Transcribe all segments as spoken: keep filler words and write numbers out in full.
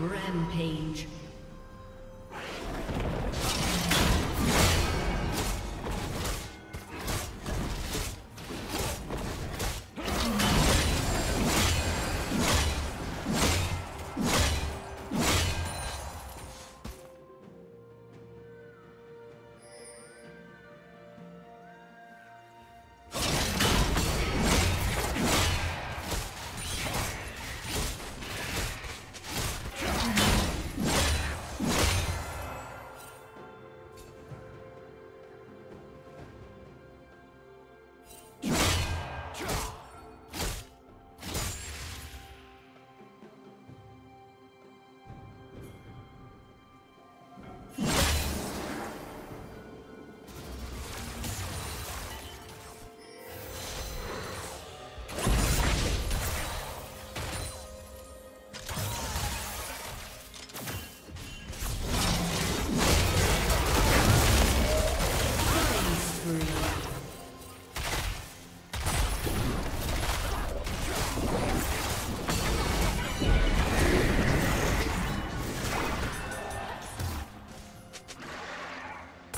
Rampage.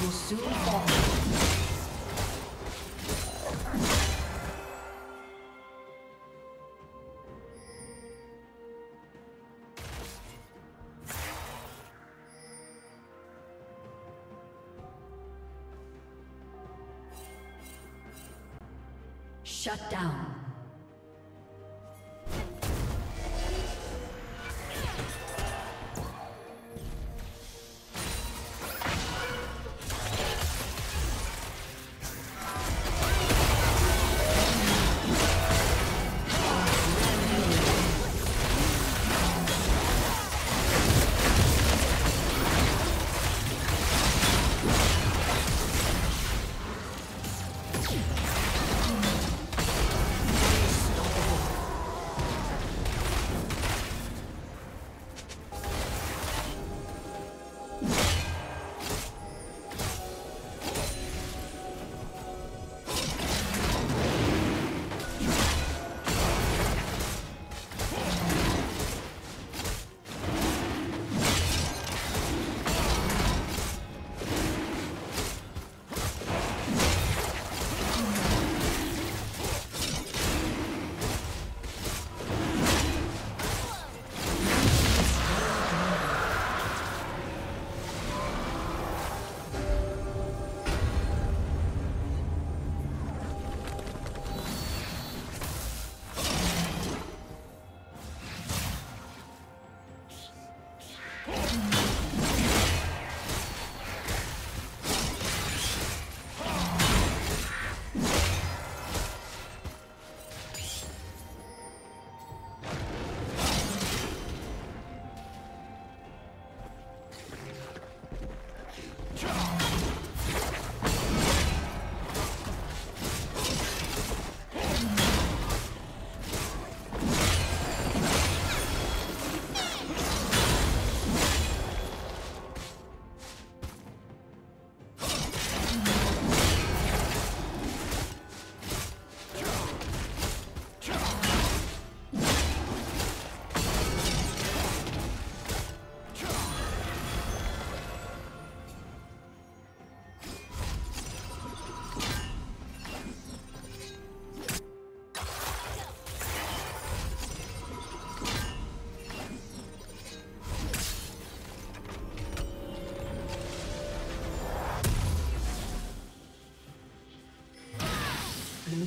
Will soon fall. Shut down. Blue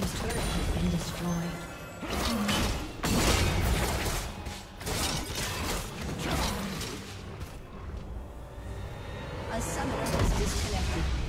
team's turret has been destroyed. A summoner is disconnected.